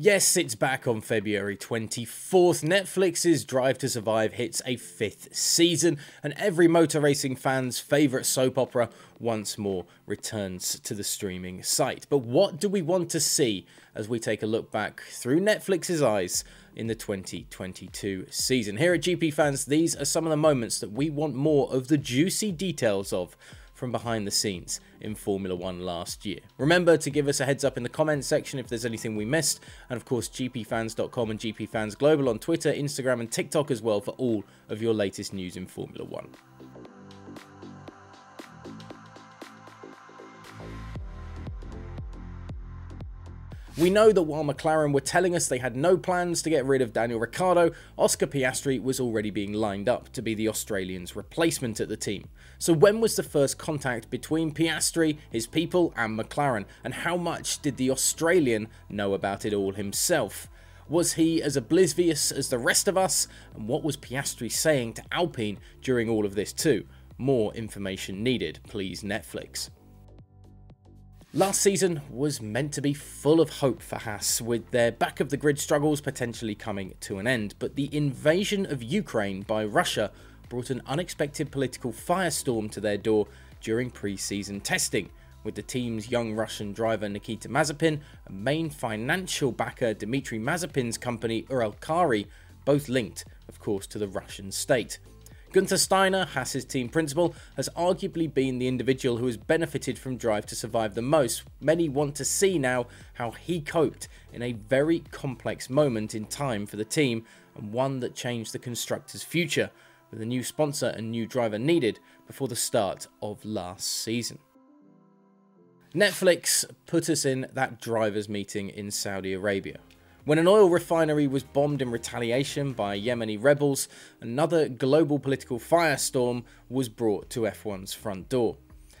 Yes, it's back on February 24th. Netflix's Drive to Survive hits a 5th season, and every motor racing fan's favourite soap opera once more returns to the streaming site. But what do we want to see as we take a look back through Netflix's eyes in the 2022 season? Here at GP Fans, these are some of the moments that we want more of the juicy details of from behind the scenes in Formula One last year. Remember to give us a heads up in the comments section if there's anything we missed, and of course gpfans.com and gpfansglobal on Twitter, Instagram and TikTok as well for all of your latest news in Formula One. We know that while McLaren were telling us they had no plans to get rid of Daniel Ricciardo, Oscar Piastri was already being lined up to be the Australian's replacement at the team. So when was the first contact between Piastri, his people and McLaren, and how much did the Australian know about it all himself? Was he as oblivious as the rest of us, and what was Piastri saying to Alpine during all of this too? More information needed, please Netflix. Last season was meant to be full of hope for Haas, with their back-of-the-grid struggles potentially coming to an end, but the invasion of Ukraine by Russia brought an unexpected political firestorm to their door during pre-season testing, with the team's young Russian driver Nikita Mazepin and main financial backer Dmitry Mazepin's company Uralkali both linked, of course, to the Russian state. Günther Steiner, Haas's team principal, has arguably been the individual who has benefited from Drive to Survive the most. Many want to see now how he coped in a very complex moment in time for the team, and one that changed the constructors' future, with a new sponsor and new driver needed before the start of last season. Netflix put us in that drivers' meeting in Saudi Arabia. When an oil refinery was bombed in retaliation by Yemeni rebels, another global political firestorm was brought to F1's front door.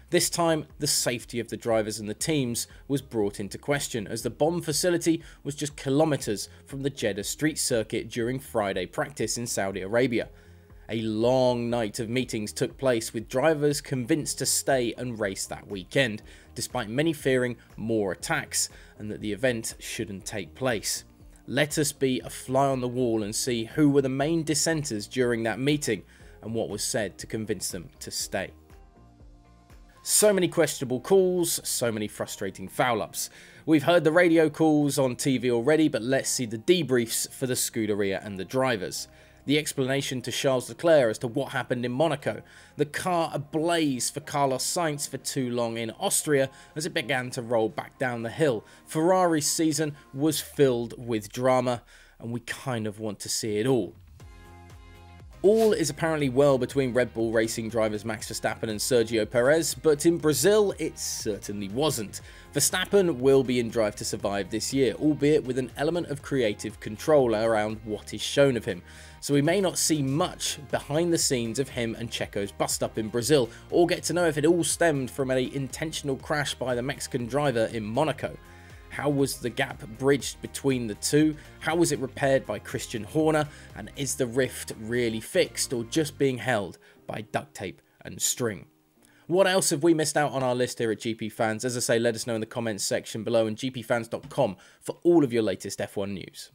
This time, the safety of the drivers and the teams was brought into question, as the bomb facility was just kilometers from the Jeddah street circuit during Friday practice in Saudi Arabia. A long night of meetings took place, with drivers convinced to stay and race that weekend, despite many fearing more attacks and that the event shouldn't take place. Let us be a fly on the wall and see who were the main dissenters during that meeting and what was said to convince them to stay. So many questionable calls, so many frustrating foul-ups. We've heard the radio calls on TV already, but let's see the debriefs for the Scuderia and the drivers. The explanation to Charles Leclerc as to what happened in Monaco, the car ablaze for Carlos Sainz for too long in Austria as it began to roll back down the hill. Ferrari's season was filled with drama, and we kind of want to see it all. All is apparently well between Red Bull Racing drivers Max Verstappen and Sergio Perez, but in Brazil it certainly wasn't. Verstappen will be in Drive to Survive this year, albeit with an element of creative control around what is shown of him, so we may not see much behind the scenes of him and Checo's bust-up in Brazil, or get to know if it all stemmed from an intentional crash by the Mexican driver in Monaco. How was the gap bridged between the two? How was it repaired by Christian Horner? And is the rift really fixed, or just being held by duct tape and string? What else have we missed out on our list here at GP Fans? As I say, let us know in the comments section below and gpfans.com for all of your latest F1 news.